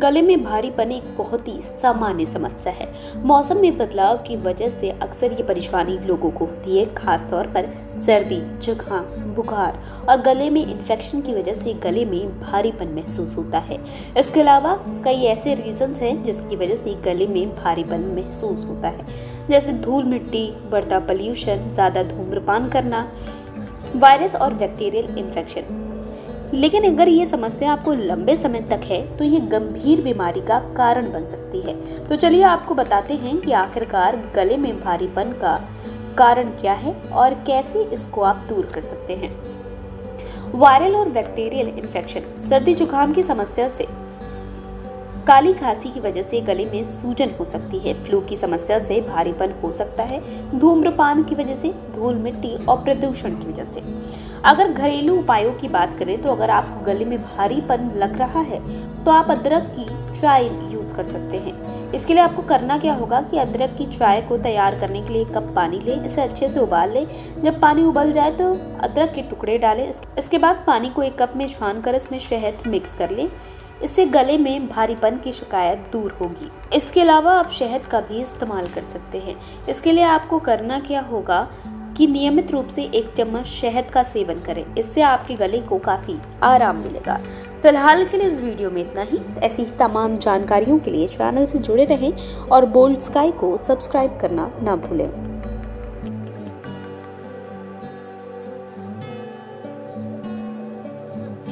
गले में भारीपन एक बहुत ही सामान्य समस्या है। मौसम में बदलाव की वजह से अक्सर ये परेशानी लोगों को होती है, खासतौर पर सर्दी, जुकाम, बुखार और गले में इन्फेक्शन की वजह से गले में भारीपन महसूस होता है। इसके अलावा कई ऐसे रीजंस हैं जिसकी वजह से गले में भारीपन महसूस होता है, जैसे धूल मिट्टी, बढ़ता पॉल्यूशन, ज़्यादा धूम्रपान करना, वायरस और बैक्टीरियल इन्फेक्शन। लेकिन अगर ये समस्या आपको लंबे समय तक है तो ये गंभीर बीमारी का कारण बन सकती है। तो चलिए आपको बताते हैं कि आखिरकार गले में भारीपन का कारण क्या है और कैसे इसको आप दूर कर सकते हैं। वायरल और बैक्टीरियल इन्फेक्शन। सर्दी जुकाम की समस्या से, काली खांसी की वजह से गले में सूजन हो सकती है। फ्लू की समस्या से भारीपन हो सकता है। धूम्रपान की वजह से, धूल मिट्टी और प्रदूषण की वजह से। अगर घरेलू उपायों की बात करें तो अगर आपको गले में भारीपन लग रहा है तो आप अदरक की चाय यूज़ कर सकते हैं। इसके लिए आपको करना क्या होगा कि अदरक की चाय को तैयार करने के लिए एक कप पानी लें, इसे अच्छे से उबाल लें। जब पानी उबल जाए तो अदरक के टुकड़े डालें। इसके बाद पानी को एक कप में छान कर इसमें शहद मिक्स कर लें, इससे गले में भारीपन की शिकायत दूर होगी। इसके अलावा आप शहद का भी इस्तेमाल कर सकते हैं। इसके लिए आपको करना क्या होगा कि नियमित रूप से एक चम्मच शहद का सेवन करें, इससे आपके गले को काफ़ी आराम मिलेगा। फिलहाल के लिए इस वीडियो में इतना ही। ऐसी ही तमाम जानकारियों के लिए चैनल से जुड़े रहें और बोल्ड स्काई को सब्सक्राइब करना ना भूलें।